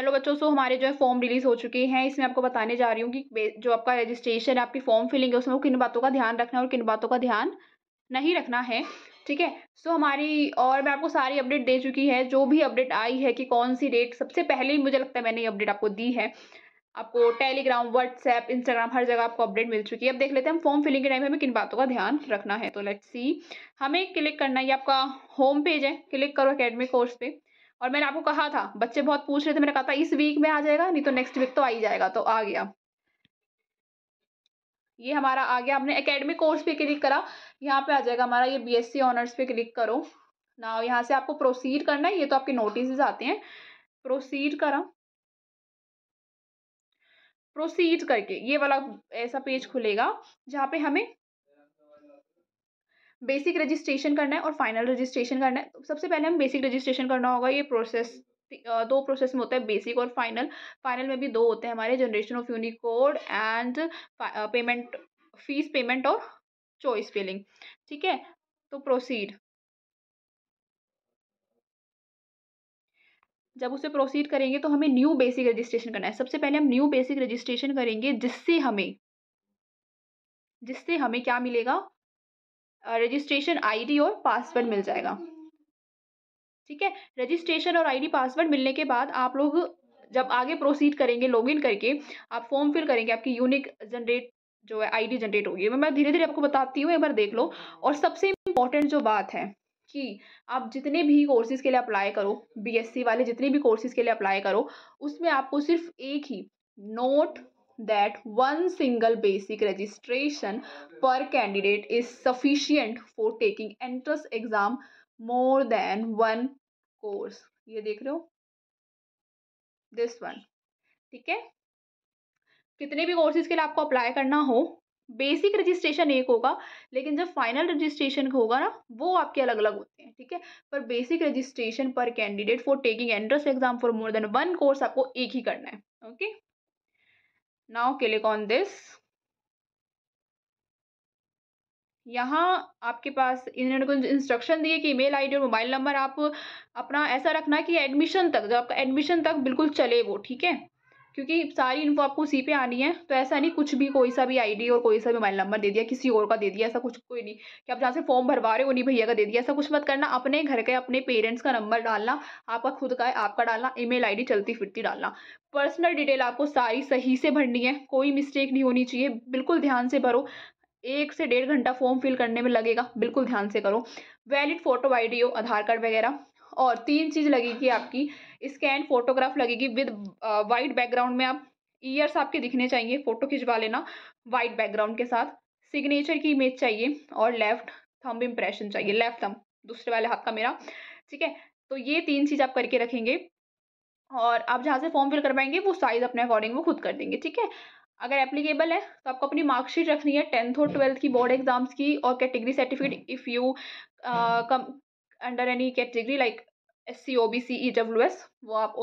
Hello बच्चों, सो हमारे जो है फॉर्म रिलीज़ हो चुके हैं। इसमें आपको बताने जा रही हूँ कि जो आपका रजिस्ट्रेशन है, आपकी फॉर्म फिलिंग है, उसमें किन बातों का ध्यान रखना है और किन बातों का ध्यान नहीं रखना है। ठीक है, सो हमारी और मैं आपको सारी अपडेट दे चुकी है, जो भी अपडेट आई है कि कौन सी डेट सबसे पहले मुझे लगता है मैंने ये अपडेट आपको दी है। आपको टेलीग्राम, व्हाट्सएप, इंस्टाग्राम, हर जगह आपको अपडेट मिल चुकी है। अब देख लेते हैं हम फॉर्म फिलिंग के टाइम हमें किन बातों का ध्यान रखना है। तो लेट्स सी, हमें क्लिक करना है, ये आपका होम पेज है, क्लिक करो एकेडमिक कोर्स पे। और मैंने आपको कहा था, बच्चे बहुत पूछ रहे थे, मैंने कहा था इस वीक में आ जाएगा, नहीं तो नेक्स्ट वीक तो आ ही जाएगा, तो आ गया। ये हमारा आ गया, आपने एकेडमिक कोर्स पे क्लिक करा, यहाँ पे आ जाएगा हमारा ये BSc ऑनर्स पे क्लिक करो ना। यहाँ से आपको प्रोसीड करना है, ये तो आपके नोटिस आते हैं। प्रोसीड करा, प्रोसीड करके ये वाला ऐसा पेज खुलेगा जहाँ पे हमें बेसिक रजिस्ट्रेशन करना है और फाइनल रजिस्ट्रेशन करना है। सबसे पहले हम बेसिक रजिस्ट्रेशन करना होगा। ये प्रोसेस दो प्रोसेस में होता है, बेसिक और फाइनल। फाइनल में भी दो होते हैं हमारे, generation of Unicode and payment, fees payment और चॉइस फिलिंग। ठीक है, तो प्रोसीड, जब उसे प्रोसीड करेंगे तो हमें न्यू बेसिक रजिस्ट्रेशन करना है। सबसे पहले हम न्यू बेसिक रजिस्ट्रेशन करेंगे, जिससे हमें क्या मिलेगा, रजिस्ट्रेशन आईडी और पासवर्ड मिल जाएगा। ठीक है, रजिस्ट्रेशन और आईडी पासवर्ड मिलने के बाद आप लोग जब आगे प्रोसीड करेंगे, लॉगिन करके आप फॉर्म फिल करेंगे, आपकी यूनिक जनरेट जो है आईडी जनरेट होगी। मैं धीरे धीरे आपको बताती हूँ, एक बार देख लो। और सबसे इम्पोर्टेंट जो बात है कि आप जितने भी कोर्सेज़ के लिए अप्लाई करो, BSc वाले जितने भी कोर्सेज़ के लिए अप्लाई करो, उसमें आपको सिर्फ एक ही, note that one single basic registration per candidate is sufficient for taking entrance exam more than one course. ये देख रहे हो, दिस वन। ठीक है, कितने भी कोर्सेज के लिए आपको अप्लाई करना हो, बेसिक रजिस्ट्रेशन एक होगा, लेकिन जब फाइनल रजिस्ट्रेशन होगा ना, वो आपके अलग अलग होते हैं। ठीक है, पर basic registration per candidate for taking entrance exam for more than one course आपको एक ही करना है। Okay, now click on this. यहाँ आपके पास इन्होंने कुछ इंस्ट्रक्शन दिए कि ईमेल आईडी और मोबाइल नंबर आप अपना ऐसा रखना कि एडमिशन तक, जब आपका एडमिशन तक बिल्कुल चले वो। ठीक है, क्योंकि सारी इन्फो आपको उसी पे आनी है, तो ऐसा नहीं कुछ भी कोई सा भी आईडी और कोई सा भी मोबाइल नंबर दे दिया, किसी और का दे दिया, ऐसा कुछ कोई नहीं कि आप जहाँ से फॉर्म भरवा रहे हो उन्हीं भैया का दे दिया, ऐसा कुछ मत करना। अपने घर के, अपने पेरेंट्स का नंबर डालना, आपका खुद का है आपका डालना, ईमेल आईडी चलती फिरती डालना, पर्सनल डिटेल आपको सारी सही से भरनी है, कोई मिस्टेक नहीं होनी चाहिए। बिल्कुल ध्यान से भरो, 1 से 1.5 घंटा फॉर्म फिल करने में लगेगा, बिल्कुल ध्यान से करो। वैलिड फोटो आईडी हो, आधार कार्ड वगैरह, और 3 चीज़ लगेगी आपकी, स्कैन फोटोग्राफ लगेगी विद वाइट बैकग्राउंड में। आप ईयर्स आपके दिखने चाहिए, फोटो खिंचवा लेना वाइट बैकग्राउंड के साथ। सिग्नेचर की इमेज चाहिए और लेफ्ट थंब इम्प्रेशन चाहिए, लेफ्ट थंब दूसरे वाले हाथ का मेरा। ठीक है, तो ये 3 चीज़ आप करके रखेंगे, और आप जहाँ से फॉर्म फिल करवाएंगे वो साइज़ अपने अकॉर्डिंग वो खुद कर देंगे। ठीक है, अगर एप्लीकेबल है तो आपको अपनी मार्कशीट रखनी है 10th और 12th की बोर्ड एग्जाम्स की, और category certificate if you come under any category like SC, OBC, EWS, वो आप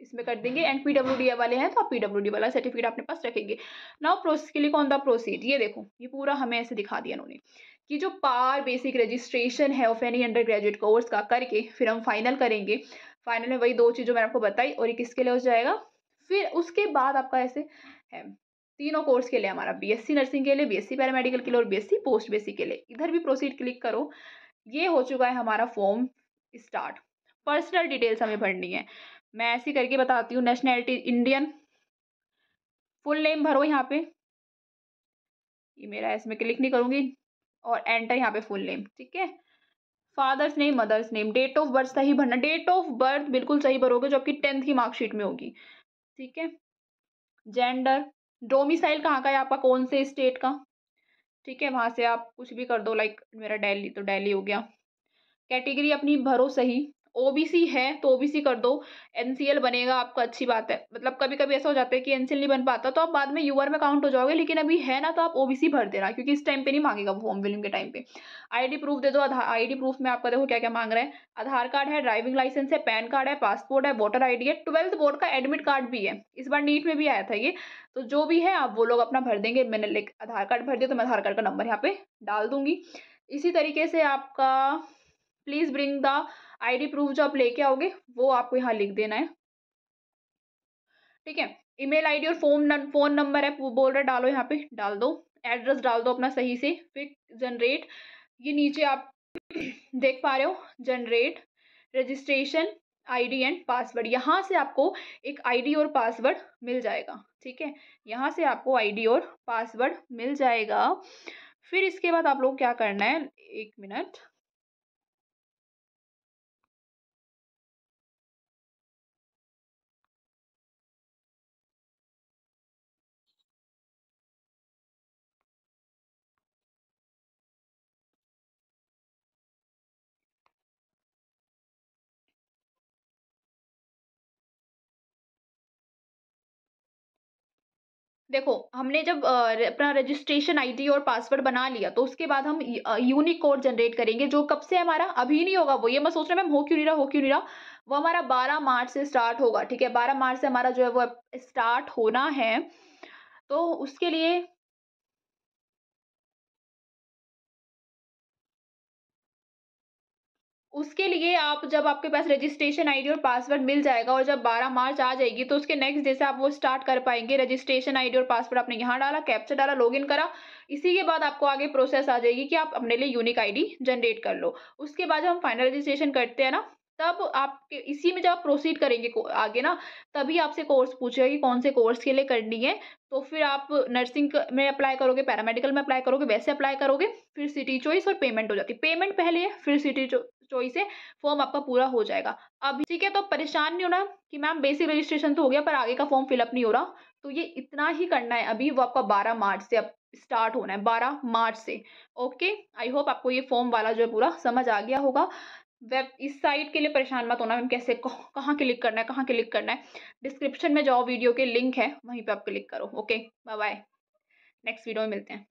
इसमें कर देंगे। एंड PWD वाले हैं तो आप PWD वाला सर्टिफिकेट अपने पास रखेंगे। नाउ प्रोसेस के लिए कौन सा प्रोसीड, ये देखो, ये पूरा हमें ऐसे दिखा दिया उन्होंने कि जो पार बेसिक रजिस्ट्रेशन है of any undergraduate course का करके फिर हम फाइनल करेंगे। फाइनल में वही 2 चीज़ों मैंने आपको बताई, और ये किसके लिए हो जाएगा। फिर उसके बाद आपका ऐसे है 3 कोर्स के लिए, हमारा BSc नर्सिंग के लिए, BSc पैरामेडिकल के लिए और BSc पोस्ट बेसिक के लिए। इधर भी प्रोसीड क्लिक करो। ये हो चुका है हमारा फॉर्म स्टार्ट। पर्सनल डिटेल्स हमें भरनी है, मैं ऐसी करके बताती हूँ। नेशनैलिटी इंडियन, फुल नेम भरो यहाँ पे, ये मेरा इसमें क्लिक नहीं करूँगी, और एंटर यहाँ पे फुल नेम। ठीक है, father's name, mother's name, date of birth सही भरना, डेट ऑफ बर्थ बिल्कुल सही भरोगे जो आपकी 10th की मार्कशीट में होगी। ठीक है, जेंडर, डोमिसाइल कहाँ का है आपका, कौन से स्टेट का। ठीक है, वहाँ से आप कुछ भी कर दो, लाइक मेरा दिल्ली तो दिल्ली हो गया। कैटेगरी अपनी भरो सही, OBC है तो OBC कर दो, NCL बनेगा आपका, अच्छी बात है। मतलब कभी कभी ऐसा हो जाता है कि NCL नहीं बन पाता तो आप बाद में UR में काउंट हो जाओगे, लेकिन अभी है ना तो आप OBC भर देना, क्योंकि इस टाइम पे नहीं मांगेगा वो, फॉर्म फिलिंग के टाइम पे। ID प्रूफ दे दो, ID प्रूफ में आपका देखो क्या क्या मांग रहा है, आधार कार्ड है, ड्राइविंग लाइसेंस है, पैन कार्ड है, पासपोर्ट है, वोटर ID है, 12th बोर्ड का एडमिट कार्ड भी है, इस बार नीट में भी आया था ये, तो जो भी है आप वो लोग अपना भर देंगे। मैंने लाइक आधार कार्ड भर दिया तो मैं आधार कार्ड का नंबर यहाँ पे डाल दूंगी। इसी तरीके से आपका please bring the ID proof जो आप लेके आओगे वो आपको यहाँ लिख देना है। ठीक है। ईमेल आईडी और फोन नंबर है, वो बोल रहा है डालो, यहाँ पे डाल दो, एड्रेस डाल दो अपना सही से, फिर जनरेट, ये नीचे आप देख पा रहे हो, generate registration ID and password, यहाँ से आपको एक आईडी और पासवर्ड मिल जाएगा, ठीक है, यहाँ से आपको आईडी और पासवर्ड मिल जाएगा। फिर इसके बाद आप लोग क्या करना है, एक मिनट, देखो हमने जब अपना रजिस्ट्रेशन आईडी और पासवर्ड बना लिया तो उसके बाद हम यूनिक कोड जनरेट करेंगे, जो कब से हमारा, अभी नहीं होगा वो, ये मैं सोच रहा मैम हो क्यों नहीं रहा, वो हमारा 12 मार्च से स्टार्ट होगा, ठीक है, 12 मार्च से हमारा जो है वो स्टार्ट होना है। तो उसके लिए आप जब आपके पास रजिस्ट्रेशन आईडी और पासवर्ड मिल जाएगा और जब 12 मार्च आ जाएगी तो उसके नेक्स्ट डे से आप वो स्टार्ट कर पाएंगे। रजिस्ट्रेशन आईडी और पासवर्ड आपने यहाँ डाला, कैप्चा डाला, लॉगिन करा, इसी के बाद आपको आगे प्रोसेस आ जाएगी कि आप अपने लिए यूनिक आईडी जनरेट कर लो। उसके बाद जब हम फाइनल रजिस्ट्रेशन करते हैं ना, तब आपके इसी में जब आप प्रोसीड करेंगे आगे ना, तभी आपसे कोर्स पूछेगा कि कौन से कोर्स के लिए करनी है। तो फिर आप नर्सिंग में अप्लाई करोगे, पैरामेडिकल में अप्लाई करोगे, वैसे अप्लाई करोगे, फिर सिटी चॉइस और पेमेंट हो जाती है, पेमेंट पहले है फिर सिटी चॉइस से फॉर्म आपका पूरा हो जाएगा अभी, ठीक है। तो परेशान नहीं होना कि मैम बेसिक रजिस्ट्रेशन तो हो गया पर आगे का फॉर्म फिलअप नहीं हो रहा, तो ये इतना ही करना है अभी, वो आपका 12 मार्च से अब स्टार्ट होना है, 12 मार्च से। ओके, आई होप आपको ये फॉर्म वाला जो है पूरा समझ आ गया होगा। वेब इस साइट के लिए परेशान मत होना, मैम कैसे कहाँ क्लिक करना है, डिस्क्रिप्शन में जाओ, वीडियो के लिंक है वहीं पे आप क्लिक करो। Okay, bye bye, next video में मिलते हैं।